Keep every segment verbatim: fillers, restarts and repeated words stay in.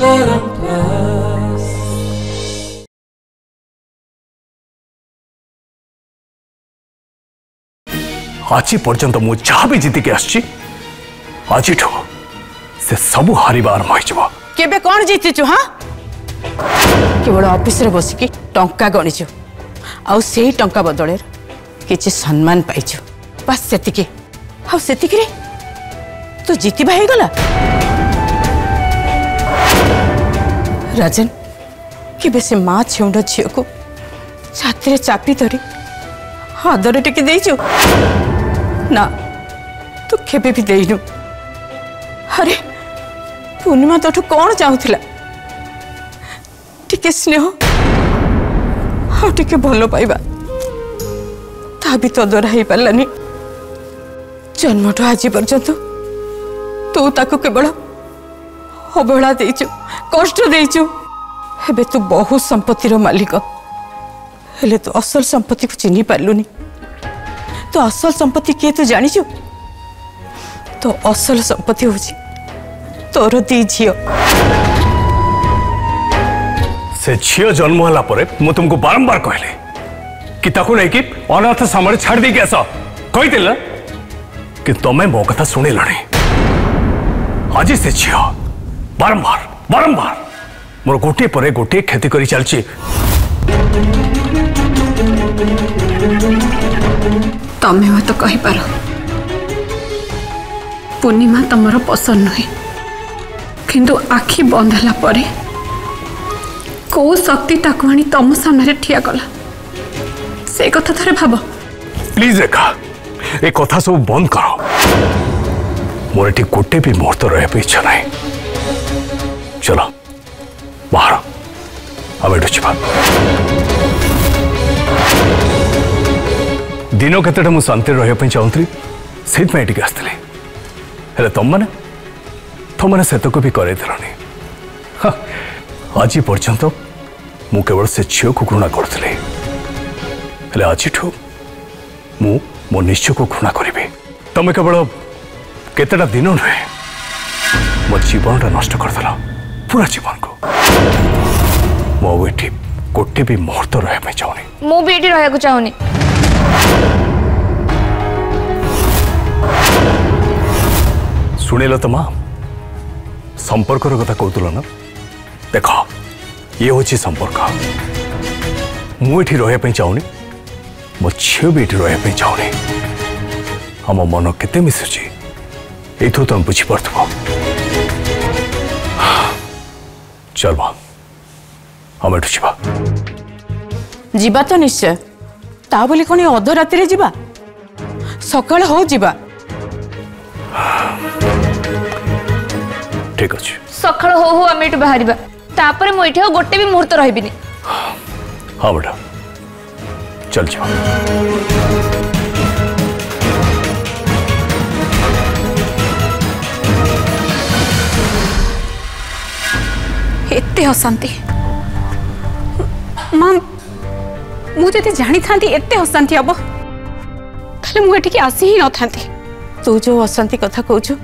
परम प्यास। आज पर्यंत मु जहाँ भी जीतिक आसी आज से सब हार आरम्भ हो केबे कौन जीतिचु हाँ केवल ऑफिस रे बसिकी टंका गणिचु आउ सेही टंका बदले किछि सम्मान पाइचु बस सेतिके आउ सेतिके रे तू जीतिबा हे गला। राजन केबे से माँ छेउंडा झियो को छाती रे चापी धरी आदर टेकी देइचु ना तू केबे भी देइनु। अरे पूर्णिमा तोठू कौन चाहूला टिके स्नेह हाँ टिके भल पाइबा ता भी तो द्वारा हो पारानी जन्मठ आज पर्यंत तू ताको केवल अवहेला देचु कष्ट देचु। हेबे तू बहुत संपत्तिर मालिक हेले तू असल संपत्ति को चिन्ह पारलुनी। तो असल संपत्ति किए तू जानिचु तो असल संपत्ति होची तोर दी झियो से झियो जन्म होला परे मु तुमको बारंबार कहले कि ताको नै कि अनाथ सामने छाड़ दे के आसा कहि देला कि तमे मो कथा सुने लणे। आज से झियो बारंबार बारंबार मोर गोटे परे गोटे खेती करी चलची तमे हो तो कहि पारो पूर्णिमा तुम पसंद नुहे किंतु आखि बंद है कौ शक्ति ताकू आनी तुम सामने ठिया कला से कथा थरे भाव। प्लीज रेखा ए कथा सब बंद करो मोर एटी गोटे भी मुहूर्त रही इच्छा ना चलो बाहर अब दिन केतेटा मु शांति रही चाहती से आसती हेलो तुम मैंने तुम मैंने सेतक भी कई देलानी हाँ, आज पर्यंत मु केवल से झील को घृणा करी हेले आज मु मो निश्चय को घृणा करी तुम केवल केतेटा दिन नुहे मो जीवनटा नष्ट करदेल पूरा जीवन को मो ये गोटे भी मुहूर्त रहा चाहूनी मु भी ये रहा चाहूनी। सुनेल तो माँ संपर्क कथा कहतुल ना देख ये हूँ संपर्क मुठी रही चाहूनी मो झी भी ये रही चाहूनी आम मन के मिसुची यू तुम बुझीपुर चल माँ आम जीवा तो निश्चय ता बोली कौन अध राति जीवा सकाल हो जीवा ठीक अच्छे सकाल हो हो आम बाहर तापर मु ये गोटे भी मुहूर्त रही हाँ बेटा चल जाओ। एते अशांति माँ मुझे जानी था एत अशांति हम तेल मुझे आसी ही न था तू जो अशांति कथा कहचु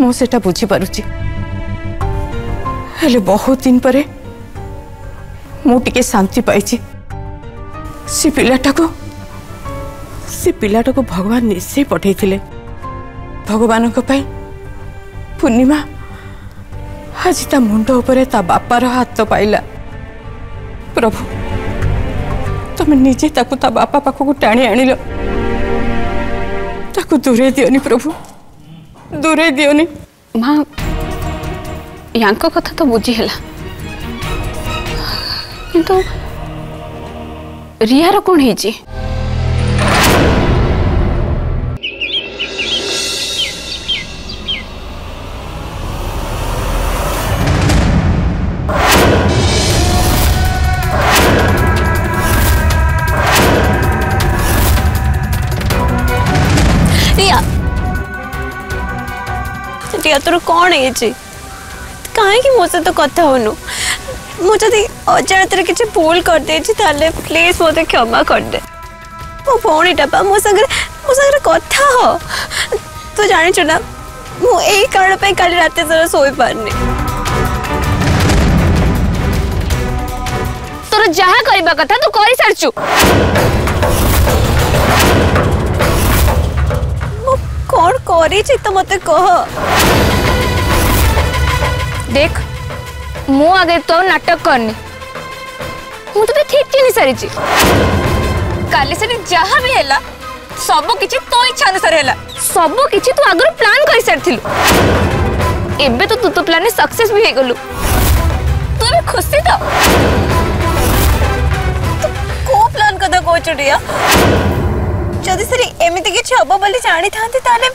मु सेटा बुझी पारुची हेले बहुत दिन परे मु टिके शांति पाइची से पिलाटा को से पिलाटा को भगवान निश्चय पठाइथिले भगवान को पाई पूर्णिमा आज ता मुंड ऊपर ता बापार हाथ पाइला। प्रभु तमे निजे ताकू ता बापा पाखकू टाणी आनिलो ताकू दूरे दियोनी प्रभु दूरे दियोनी। माँ या कथा तो बुझीला किंतु रियार कौन है जी? तोर कौन है कहीं मो सहित कथा होनु मुझे अजाणतर किसी भूल करदे प्लीज मत क्षमा करदे मो भौणीटा पा मो संगे मो संगे कथा हो तू जानी ना मु कारण कल रात सारा शोपारनी। तू जहाँ करिबा कथा तू करि सरचू। मो कोन करे छी त मते कह। देख मो आगे तो नाटक करनी। मु तो ठीक चिन्ह सारी छी। काले से जहाँ भी हैला सब किछि तो इच्छा अनुसार हैला। सब किछि तू आगरो प्लान करि सरथिलु। एबे तो तू तो प्लान सक्सेस भी हे गेलु। तू भी खुशी तो। तू को प्लान कदा कोचडिया। जदी सरी एमिति किछि हबो बोली जानि थांती ताले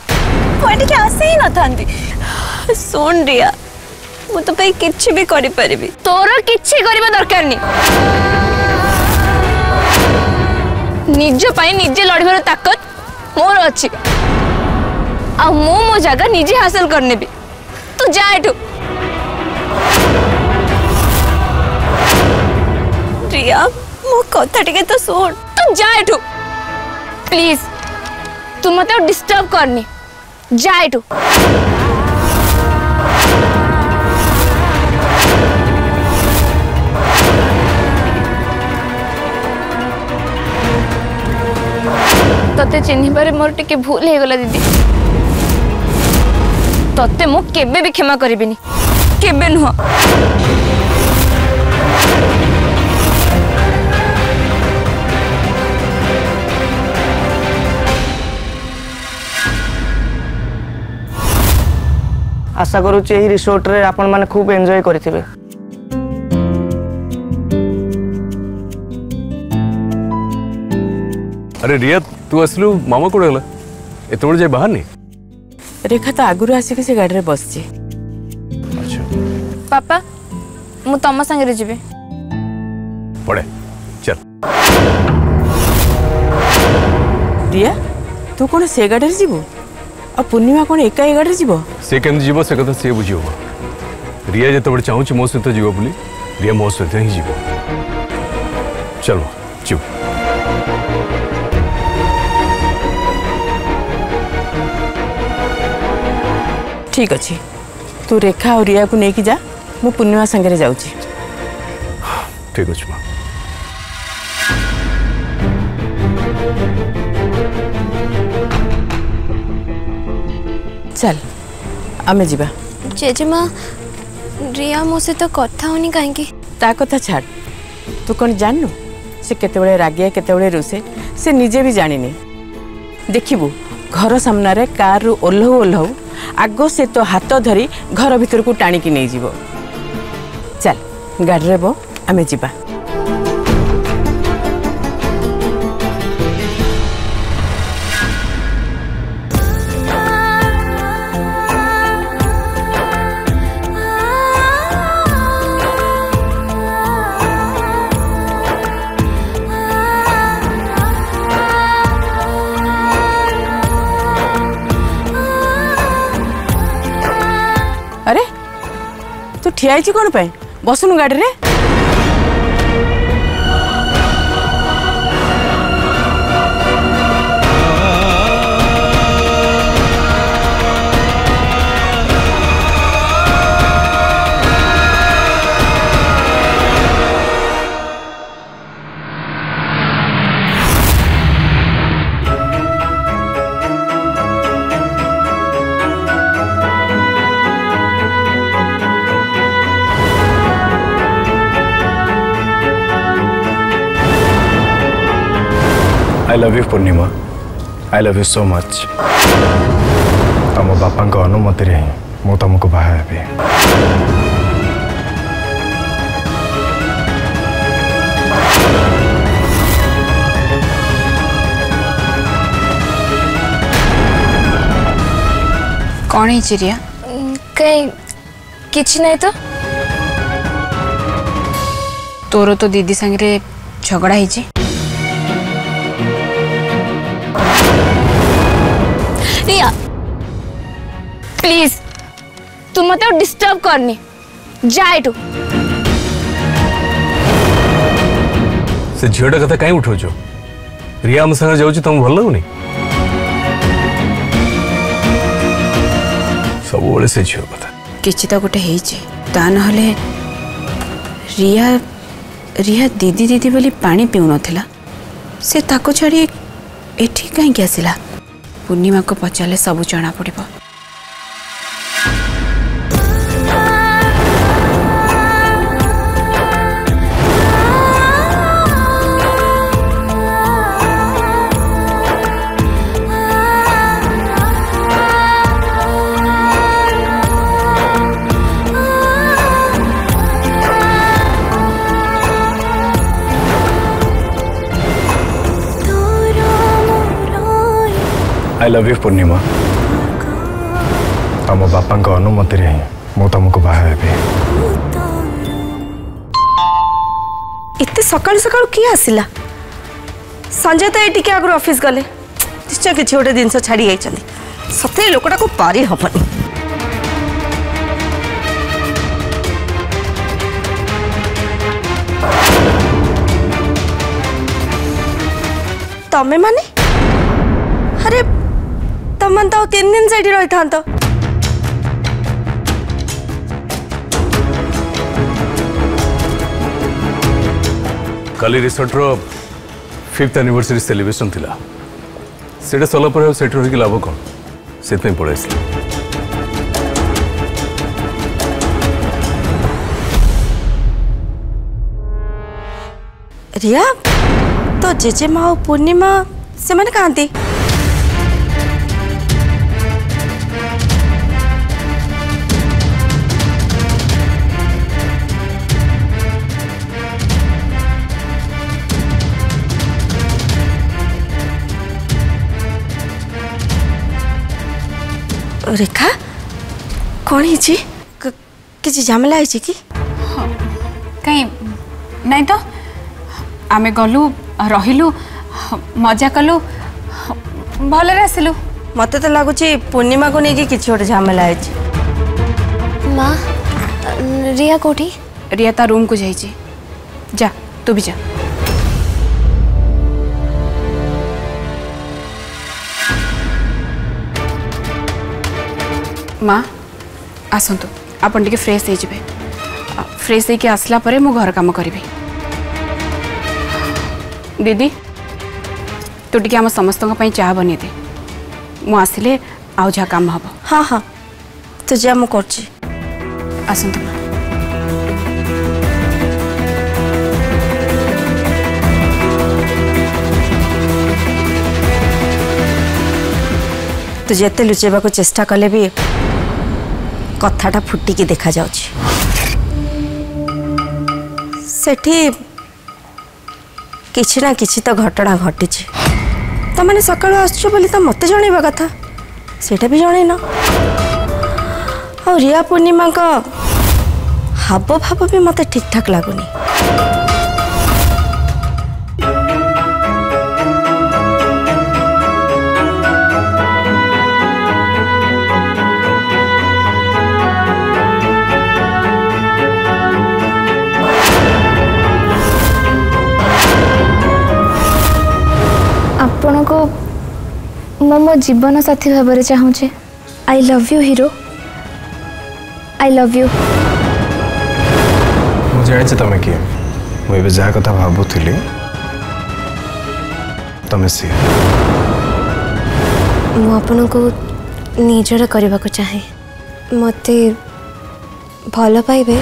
कोठी के आसे ही न थांती। सुन रिया मु तो पे किछि भी करि परबी। तोरो किछि करबा दरकार नी। निज पाई निजे लड़िबार ताकत मोर अछि। आ मो मो जगह निजे हासिल करने भी। तू जा एठो। रिया मो कथा टिके तो सुन। तू जा एठो। प्लीज तू मते डिस्टर्ब करनी। जा एठो। तते चिन्ह बारे मोर टिके भूल हे गला दीदी। तते मो केबे भी क्षमा करबिनी केबे न। आशा करूची एही रिसोर्ट रे आपण माने खूब एन्जॉय करिथिबे। अरे रिया तू असलु मामा कोड़े गला एत बड़ जाय बाहर नी। रेखा तो आगुरु आसी के से गाड़ी रे बस छी। अच्छा पापा मु तम्मा संग रे जिबे पड़े चल। रिया तू कोन से गाड़ी रे जिबो आ पूर्णिमा कोन एका ए गाड़ी रे जिबो। से केन जिबो से कथा से बुझियो। रिया जेत बड़ चाहू छी मो सहित जिबो बुली रिया मो सहित ही जिबो। चलो चुप। ठीक अच्छे तू रेखा और रिया को लेकिन जा मु पूर्णिमा संगे जाऊँ। ठीक अच्छे माँ। चल आमे जीवा। जेजे माँ रिया मो से तो कथा होनी कहीं ता कथा छाड़। तू कौन जानू से केते बड़े रागिया केते बड़े रुसे से निजे भी जानी नहीं। देखिबू घर सामना रे कार रु ओल्हौ ओल्हौ आगो से तो हाथ धरी घर भीतर को टाणी की नहीं जीवो। चल गाड़ी रे बो आमे जीवा। ठिया छी कोन पे बसनु गाड़ी रे। I love you Purnima. I love you so much। तुम बापा को अनुमति रही मु तुमको बाहा हेबी। कौन है चिरिया? कहीं किछ नहीं तो तोरो तो दीदी संगे झगड़ा ही जी। प्लीज तुम मत डिस्टर्ब करनी। जाए तू से झोड़ा कथा काई उठो जो। रिया हम संग जाऊ छी तुम भल लागुनी। सब ओले से झोड़ा कथा किछि त गोटे हेई छी ता न हले रिया रिया दीदी दीदी बोली पानी पीऊन से ताको छाड़ी एठी कहीं आसला। पूर्णिमा को पचारे सब जना पड़। I love you पूर्णिमा। आम बापा अनुमति मु तुमको बाहबे। सका सका किए आसला संजय तो ये आगर ऑफिस गले निश्चय किसी गोटे जिनस छाड़ी जाती सतरे लोकटा को पारी हबनी। तमें माने अरे तमन तो तीन दिन से रही था तो। काली रिसोर्ट रो फिफ्थ एनिवर्सरी सेलिब्रेशन थिला सेटा सला पर सेट रही लाभ कौन से पड़े। रिया तो जेजेमा और पूर्णिमा से मैंने कहाँ थी। रेखा कौन है किसी झमेला है कि कहीं नहीं तो आमे गलु रहिलु मजा कलु भले आसलु। मत तो लगुच पूर्णिमा को लेकिन किसी गोटे झमेला है। माँ रिया कोठी रिया ता रूम को जाइए जा तू भी जा। माँ आसतु आपन टे फ्रेश हो फ्रेश होके आसला परे मो घर काम करी। दीदी तू टे आम समस्त चाह बन दे मु आसिले आउ जा काम हम। हाँ हाँ तो जा मु करची आसतु। माँ तू जिते लुचेबा को चेष्टा कले भी कथाटा फुटिकी देखा जाउछि। सेठी किछि ना किछि तो घटना घटिछि। तमने सकाळ आसछु बोली त मते जणैबा कथा सेटा भी जणै न। और रिया पूर्णिमा का हाव भाव भी मते ठीक ठाक लागुनी। आपण को मो जीवन साथी भाव चाहूँचे। I love you hero I love you. मुझे तुम्हें किए मुझे जहा कथा भावुली तुम्हें सी मुझे को निजर करने को चाहे मत भल पाइबे।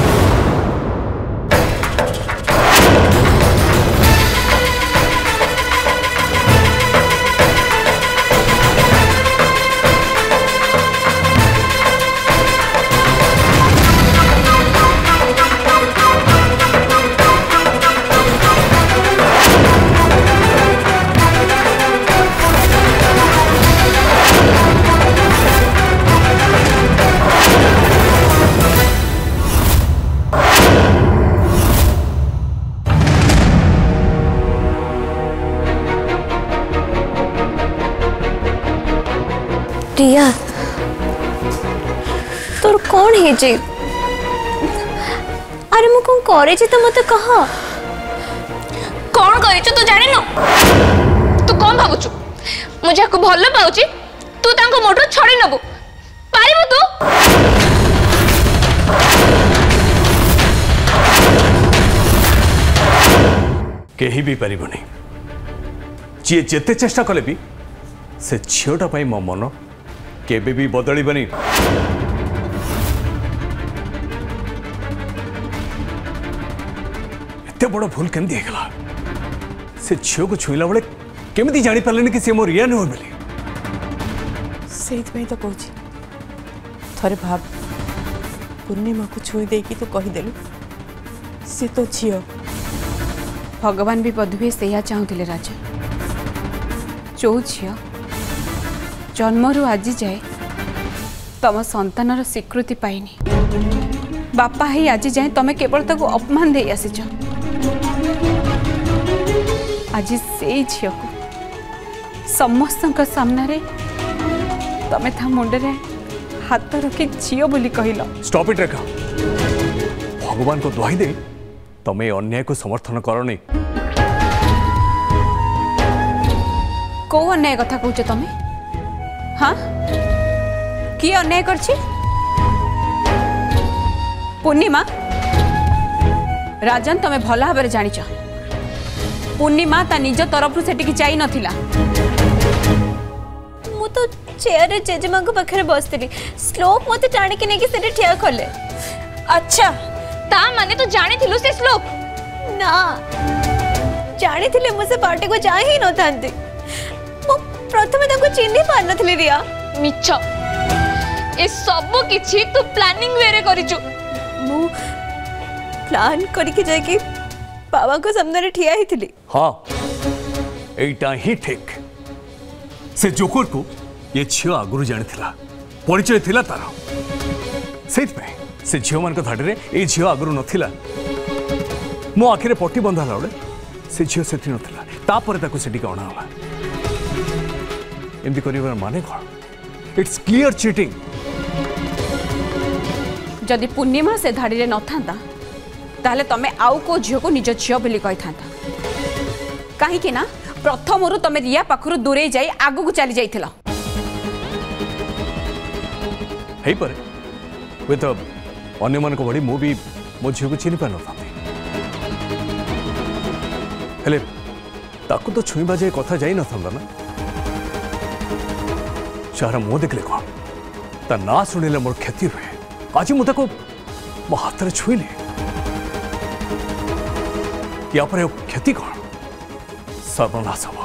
रिया तोर कौन है जी? अरे मु कौन करे जी तो मत कह कौन करे तू जाने न तू कौन भावुचु मुझे को भल पाउची तू तांको मोटो छोड़ी नबु पारिबु तू। केही भी पारिबो नै जे जेते चेष्टा कले भी से झियोटा पई मो मन केबे भी बदलिबो नै। एते बडो भूल केमती हेगला से झियो को छुइला बळे केमती जानि पाले नै कि से मो रिया नै हो बले सेत पई त कहू छी थरे भाब पूर्णिमा को छुई दे कि तू तो कहि देलु से तो झियो भगवान भी पदवी से या चाहूले राजा चो झियो जन्मरू आज जाए तम संतानर स्वीकृति पाइनी बापा ही आज जाए तमें केवल ताको अपमान दे आसी छ आज से झियो को समस्तन का सामने रे तमें था मुंडे रे हाथ रखी झियो बोली कहिलो। स्टॉप इट रेखा भगवान को दुआई दे तमें अन्याय को समर्थन कर नहीं कौ अन्याय कथा कह तमें हाँ किए अन्याय कर पूर्णिमा राजन तमें भल भाव जाच पूर्णिमा ता निज तरफ से जाई नथिला मु तो चेयर जेजेमा पाखे बसती स्लोप मत टाणिक नहीं ठिया कले। अच्छा ता माने तो जाने थिलु से स्लोप ना जाने थिले मुझसे पार्टी को जाए ही न थांती मो प्रथमे तको चिन्हि पार न थिले रिया मिछ ए सब किछि तू प्लानिंग वेरे करिछु मु प्लान करि के जाय कि बाबा को सामने रे ठिया ही थिली। हां एटा ही ठीक से जोकर को ये छियो आगुरु जाने थिला परिचय थिला तारा सेत पे से झीओ मान धाड़ी में ये झील आगुरी नाला मो आखिरे पट्टी बंधाला बेले से झील से अणाला एमती कर माने कौन इट्स क्लीयर चीटिंग। जदि पूर्णिमा से धाड़ी में नथा ताले तमें आउ को झील को निज झील बोली कही था कहीं ना प्रथम तमें रिया पाखर दूरे जाई आगु को चली जाइथिला हे पर विथ अन्य मान को बड़ी मु भी मो झील को चिन्ह पार हेले ताकू तो छुईबा जाए कथा जाई न था ना चारा मो देखले कौन ता ना शुणिले मोर क्षति हुए आज मुझे मो हाथ छुईले या पर क्षति कौन सर्वनाश हम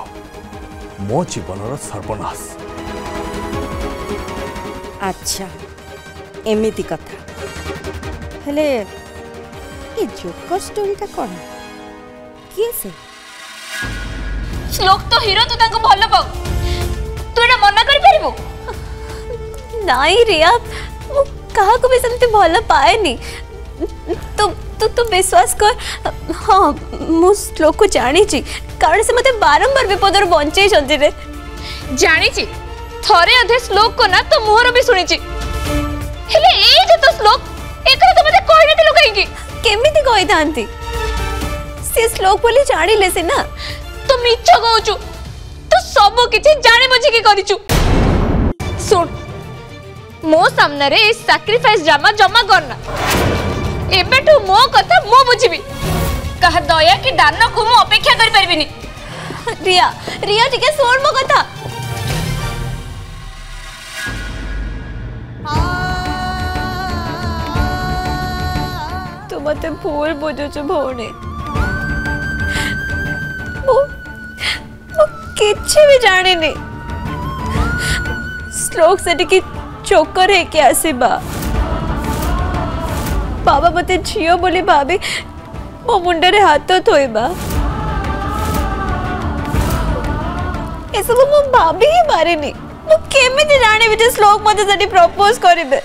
मो जीवन सर्वनाश। अच्छा एमिति कथा हेले ये जोकर स्टोरी ता कौन किए से श्लोक तो हीरो तू ताको भल पाऊ तू एटा मना कर परबो नाही रिया वो कहा को भी समते भल पाए नी तू तू तू विश्वास कर। हां मु श्लोक को जानि छी कारण से मते बारंबार विपदर बंचे छथि रे जानि छी थरे अधे श्लोक को ना तो मोहर भी सुनि छी हेले ए जे तो श्लोक एकरा तो मते कोइ नथि लुकाइकी केमिति कोइ थांती से श्लोक बोली जानि लेसे ना तो मिच्छ कहउछु तो सब किछि जानि बुझि के करिछु सुन मो सामने रे सैक्रिफाइस ड्रामा जमा करना एबेठो मो कथा मो बुझिबी कह दया कि दान को मो अपेक्षा करि परबिनी। रिया रिया ठीक है सुन मो कथा मते भूल बुझुछु भौणी वो वो किछि भी जाने ने श्लोक से टिकी चोकर है के आसीबा बाबा मते झियो बोली भाभी मो मुंडे रे हाथ थोइबा ए सब मो भाभी ही मारे ने वो केमिति जाने बिते श्लोक मते जदी प्रपोज करिबे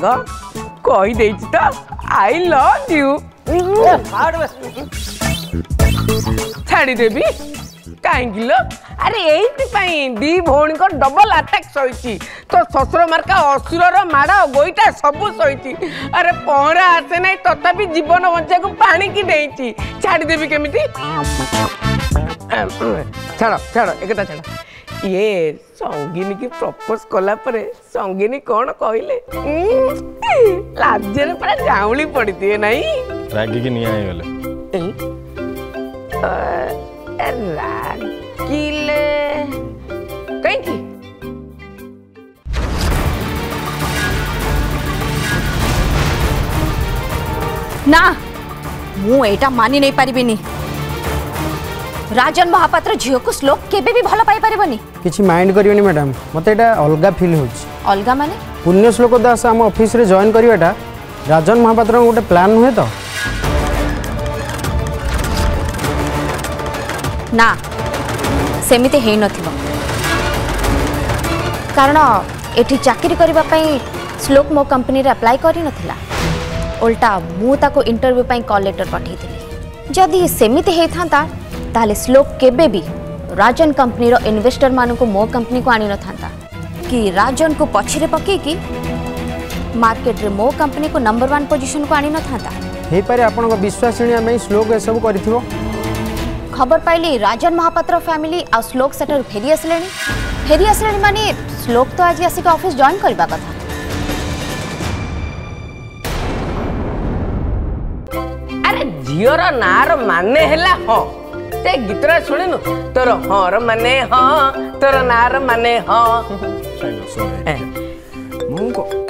सांग कही देछि त आई लव यू छाड़ी देबी काहेकि लो अरे एई पई दी भोन को डबल अटैक सोइछि तो ससुर मारका असुर रो माड़ा गोईटा सब सोइछि अरे पहरा आसे नै तथापि जीवन बंचा को पानी की देछि छाड़ी देबी केमिति छाड़ो छाड़ो एकटा छाड़ो ये संगिनी की प्रपोज कला परे संगिनी कौन कहले लाजरे पर जाउली पड़ती है नहीं रागी की नहीं आई वाले ए रागीले थैंक यू ना मु एटा मानी नहीं परिबिनी राजन महापात्र झियो को स्लोक केबे भी भलो पाई परबनी किछि माइंड करियोनी मैडम मते एटा अलगा फील होछि अलगा माने पुण्य श्लोक दास हम ऑफिस रे जॉइन करिवाटा राजन महापात्र गोटे प्लान होय तो ना सेमिते हे नथिबो कारण एठी चाकरी करबा पई श्लोक मो कंपनी रे अप्लाई करि नथिला उल्टा मु ताको इंटरव्यू पई कॉल लेटर पठैथिली जदी सेमिते हे थांता ताले श्लोक केबे भी राजन कंपनी रो इन्वेस्टर मानू को मो कंपनी को आनी न था कि राजन को पछरे पके कि मार्केट रे मो कंपनी को नंबर वन पोजीशन को आनी न था हे पारे आपन को विश्वास निया में श्लोक ए सब करिथिबो खबर पाइली राजन महापात्र फैमिली आ श्लोक सेटर फेरी आसलेनी फेरी आसलेनी माने श्लोक तो आज आसी के ऑफिस जॉइन करबा कथा अरे जियोरा नार माने हला हो ते गीतरा सुनिनु तोर हर माने ह तोर नार माने ह सुन ए मुंको